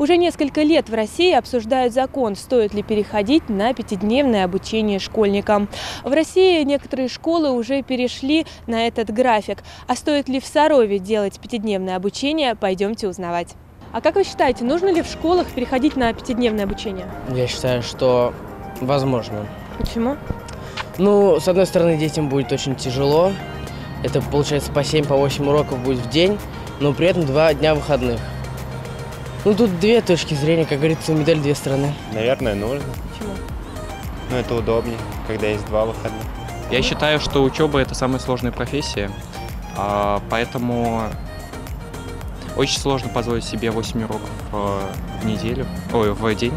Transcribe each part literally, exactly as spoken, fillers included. Уже несколько лет в России обсуждают закон, стоит ли переходить на пятидневное обучение школьникам. В России некоторые школы уже перешли на этот график. А стоит ли в Сарове делать пятидневное обучение, пойдемте узнавать. А как вы считаете, нужно ли в школах переходить на пятидневное обучение? Я считаю, что возможно. Почему? Ну, с одной стороны, детям будет очень тяжело. Это получается по семь, по восемь уроков будет в день, но при этом два дня выходных. Ну, тут две точки зрения, как говорится, у медали две стороны. Наверное, нужно. Почему? Ну, это удобнее, когда есть два выходных. Я считаю, что учеба – это самая сложная профессия, поэтому очень сложно позволить себе восемь уроков в неделю, ой, в день.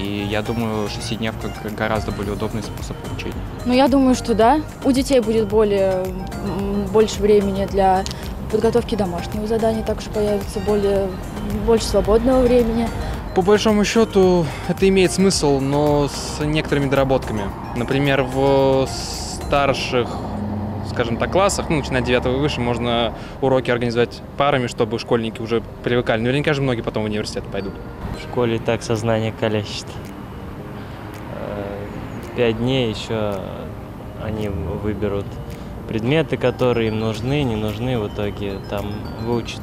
И я думаю, шестидневка гораздо более удобный способ обучения. Ну, я думаю, что да. У детей будет более, больше времени для подготовки домашнего задания, также появится более, больше свободного времени. По большому счету это имеет смысл, но с некоторыми доработками. Например, в старших, скажем так, классах, ну, начиная с девятого и выше, можно уроки организовать парами, чтобы школьники уже привыкали. Наверняка же многие потом в университет пойдут. В школе и так сознание калечит. Пять дней еще они выберут предметы, которые им нужны, не нужны в итоге. Там выучат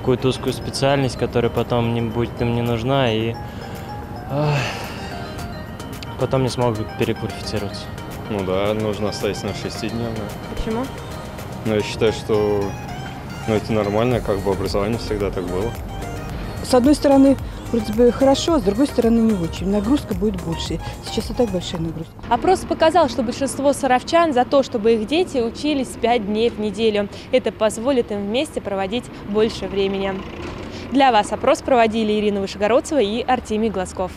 какую-то узкую специальность, которая потом не будет им не нужна, и э, потом не смогут переквалифицироваться. Ну да, нужно оставить на шестидневное. Почему? Ну, я считаю, что ну, это нормально, как бы образование всегда так было. С одной стороны, вроде бы хорошо, а с другой стороны не очень. Нагрузка будет больше. Сейчас и так большая нагрузка. Опрос показал, что большинство саровчан за то, чтобы их дети учились пять дней в неделю. Это позволит им вместе проводить больше времени. Для вас опрос проводили Ирина Вышегородцева и Артемий Глазков.